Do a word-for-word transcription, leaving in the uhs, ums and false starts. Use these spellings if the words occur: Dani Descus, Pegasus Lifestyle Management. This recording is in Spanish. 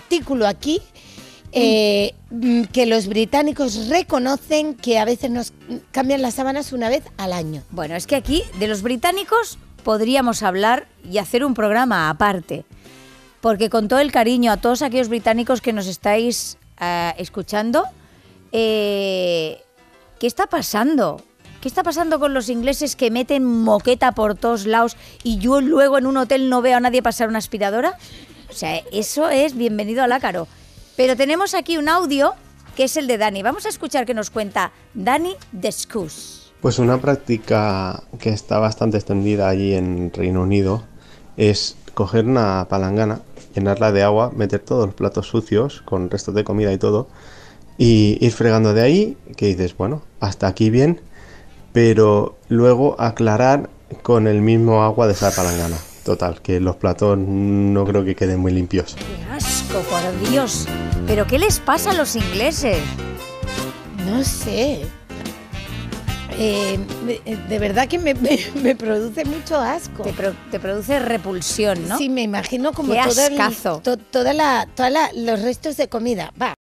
Artículo aquí eh, que los británicos reconocen que a veces nos cambian las sábanas una vez al año. Bueno, es que aquí de los británicos podríamos hablar y hacer un programa aparte, porque con todo el cariño a todos aquellos británicos que nos estáis uh, escuchando, eh, ¿qué está pasando? ¿Qué está pasando con los ingleses que meten moqueta por todos lados y yo luego en un hotel no veo a nadie pasar una aspiradora? O sea, eso es bienvenido al ácaro. Pero tenemos aquí un audio que es el de Dani. Vamos a escuchar qué nos cuenta Dani Descus. Pues una práctica que está bastante extendida allí en Reino Unido es coger una palangana, llenarla de agua, meter todos los platos sucios con restos de comida y todo y ir fregando de ahí, que dices, bueno, hasta aquí bien, pero luego aclarar con el mismo agua de esa palangana. Total, que los platos no creo que queden muy limpios. ¡Qué asco, por Dios! ¿Pero qué les pasa a los ingleses? No sé. Eh, de verdad que me, me, me produce mucho asco. Te, pro, te produce repulsión, ¿no? Sí, me imagino como todo el, to, toda la, toda la, los restos de comida. Va.